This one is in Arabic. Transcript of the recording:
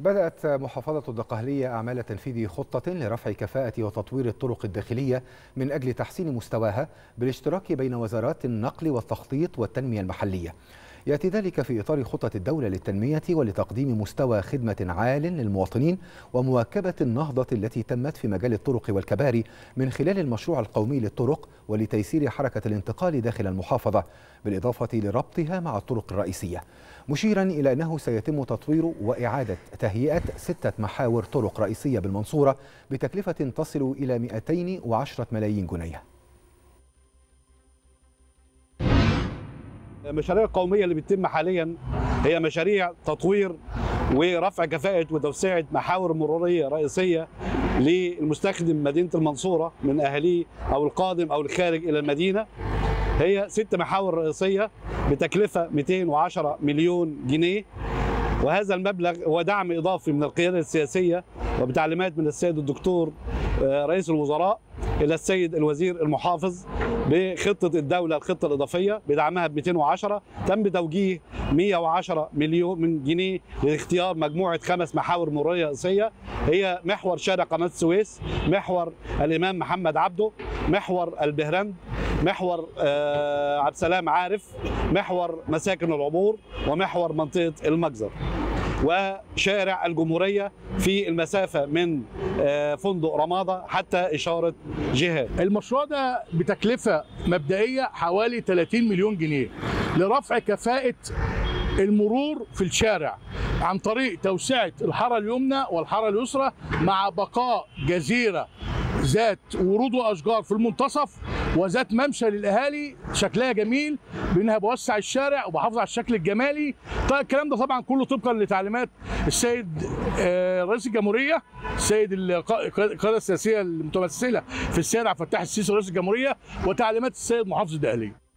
بدأت محافظة الدقهلية أعمال تنفيذ خطة لرفع كفاءة وتطوير الطرق الداخلية من أجل تحسين مستواها بالاشتراك بين وزارات النقل والتخطيط والتنمية المحلية. يأتي ذلك في إطار خطة الدولة للتنمية ولتقديم مستوى خدمة عال للمواطنين ومواكبة النهضة التي تمت في مجال الطرق والكباري من خلال المشروع القومي للطرق ولتيسير حركة الانتقال داخل المحافظة، بالإضافة لربطها مع الطرق الرئيسية، مشيرا إلى أنه سيتم تطوير وإعادة تهيئة 6 محاور طرق رئيسية بالمنصورة بتكلفة تصل إلى 210 ملايين جنيه. المشاريع القومية اللي بتتم حاليا هي مشاريع تطوير ورفع كفاءة وتوسعة محاور مرورية رئيسية للمستخدم مدينة المنصورة من أهليه أو القادم أو الخارج إلى المدينة. هي 6 محاور رئيسية بتكلفة 210 مليون جنيه، وهذا المبلغ هو دعم إضافي من القيادة السياسية وبتعليمات من السيد الدكتور رئيس الوزراء إلى السيد الوزير المحافظ بخطة الدولة الخطة الإضافية بدعمها ب 210. تم توجيه 110 مليون جنيه لاختيار مجموعة 5 محاور مرورية رئيسية، هي محور شارع قناة السويس، محور الإمام محمد عبده، محور البهرند، محور عبد السلام عارف، محور مساكن العبور، ومحور منطقة المجزر، وشارع الجمهورية في المسافة من فندق رمادة حتى إشارة جهاد. المشروع ده بتكلفة مبدئية حوالي 30 مليون جنيه لرفع كفاءة المرور في الشارع عن طريق توسعة الحارة اليمنى والحارة اليسرى، مع بقاء جزيرة ذات ورود وأشجار في المنتصف وذات ممشى للأهالي شكلها جميل، بأنها بوسع الشارع وبحافظ على الشكل الجمالي. طيب الكلام ده طبعا كله طبقا لتعليمات السيد رئيس الجمهورية، السيد القيادة السياسية المتمثلة في السيد عبد الفتاح السيسي رئيس الجمهورية، وتعليمات السيد محافظ الدقهلية.